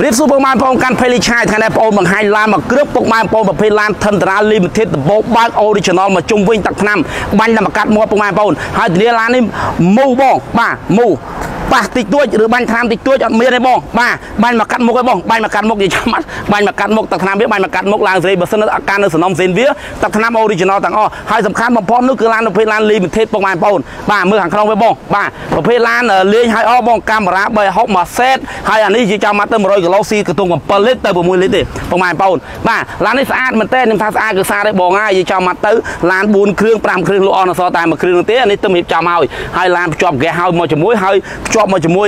เรียบสูบมาปองการเพลิชายทางในปองบางไฮลามาเกลือปกมาปองแบบเพลานทันตราลิมเทตโบบ้านออริจินอลมาจุ่มวิ่งตักน้ำบันดาลกัดมัวปกมาปองหาเดียร์ลานี่มูบองบ้ามูปะติดตัวหรือบันทามติดตัวจะไม่ได้บ้องบ้าบันมากัดมกไอ้บ้องบันมากัดมกยิ่งช้ำมัดบันมากัดมกตักน้ำเบี้ยบันมากัดมกลางเสียบสนอาการสนองเสียเบี้ยตักน้ำออริจินอลต่างอ้อให้สำคัญมาพร้อมนึกคือลานเพลานลิมเทตปกมาปองบ้ามือหังคลองไว้บ้องบ้าเพลานเลี้ยงให้อ้อบ้องกามระใบฮอกมาเซตให้อันนี้จะมาเติมรอยกับเราซีกระตุ้งกับเปลือกเตอร์บมูลิติปกมาปองบ้าร้านนี้สะอาดมันเต้นมันทาสะอาดคือซาได้บ้องง่ายยิ่งช้ำมัดเตอร์ร้านบุญเครื่องปรามเครื่องลูกอ่อนซอตายมาเครื่องเตี้ยอันนี้เติมหิบจามเอาให้ร้านจอบแกเฮามาจมูกให้จอบมาจมูก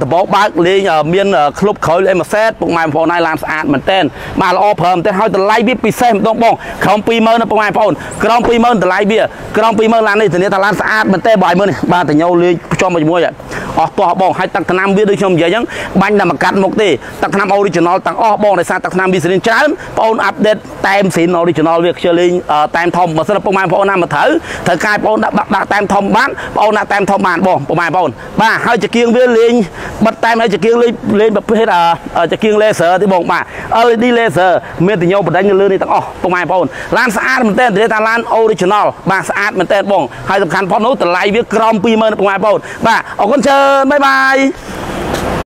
ตะบกบ้านเลี้ยงเมียนคลุบเขาเลยมาเซตปกมาปองในร้านสะอาดมันเต้นมาเราอ้อเพิ่มเต้นให้แต่ไล่บีบปีเซมต้องบ้องเขาปีเมินปกมาปองกรองปีเมินแต่ไล่เบี้ยกรองปีเมินร้านนี้ถึงนี้แต่ร้านสะอาดมันเต้บ่อยเมินบ้าแต่เงาเลี้ยงจอบมาจมูกอ่ะออกตัวบ้องให้ตักน้ำเบี้ยด้วยชมเยอะยังบันดาลกัดมกตีตักน้ำออริจินอลต่างอ้อบ้องในซาตักน้ำบีสินจันปองอัปเดตแต้มสินออริจินอลเรียกเชลิงแต้มทอมมาสำหรับปกมาปองน้ำมาเถอะกายปองดักแต้มทอมบ้านปองน่าแต้มทอมบ้านบ้องปกมาปองบ้าให้จะเกียงเบี้ยเลี้ยงบัดแต้มให้จะเกียงเลี้ยงแบบเพื่อจะเกียงเลเซอร์ที่บอกมาดีเลเซอร์เมื่อถึงโยบดังเงินเลื่อนนี่ต่างอ้อปกมาปองร้านสะอาดมันเต้นเดี๋ยวร้านออริจินอลบ้าสะอาดมันเต้นบ้องให้สำคัญพร้อมนู้แต่ไล่เบี้ยกรอมปีเมินปกมาปองบ้าออกคนเชิญบ๊ายบาย